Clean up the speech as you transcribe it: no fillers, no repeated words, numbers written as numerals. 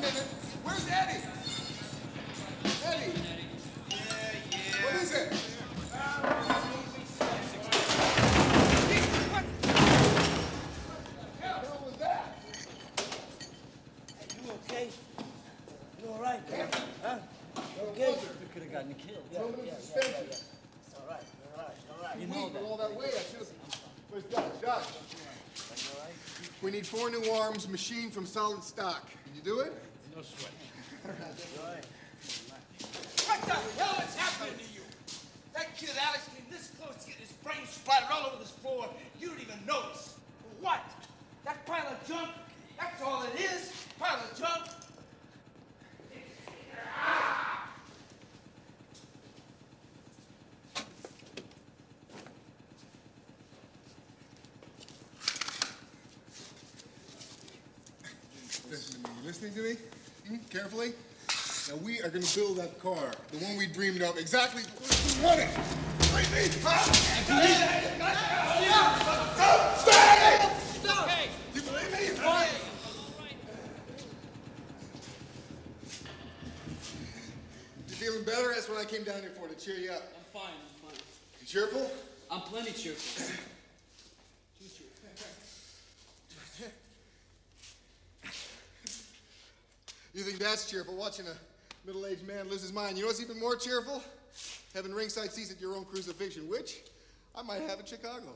minute. Where's Eddie? Eddie? Yeah. What is it? We need 4 new arms, machined from solid stock. Can you do it? No sweat. What the hell is happening to you? That kid Alex came this close to getting his brain splattered all over this floor. You don't even notice. What? That pile of junk? That's all it is? Pile of junk? Listening to me? Carefully. Now we are going to build that car, the one we dreamed of. Exactly what it. Right me, huh? Stop! Hey! Do you believe me? It's fine. You feeling better? That's what I came down here for, to cheer you up. I'm fine. I'm fine. You cheerful? I'm plenty cheerful. You think that's cheerful, watching a middle-aged man lose his mind. You know what's even more cheerful? Having ringside seats at your own crucifixion, which I might have in Chicago.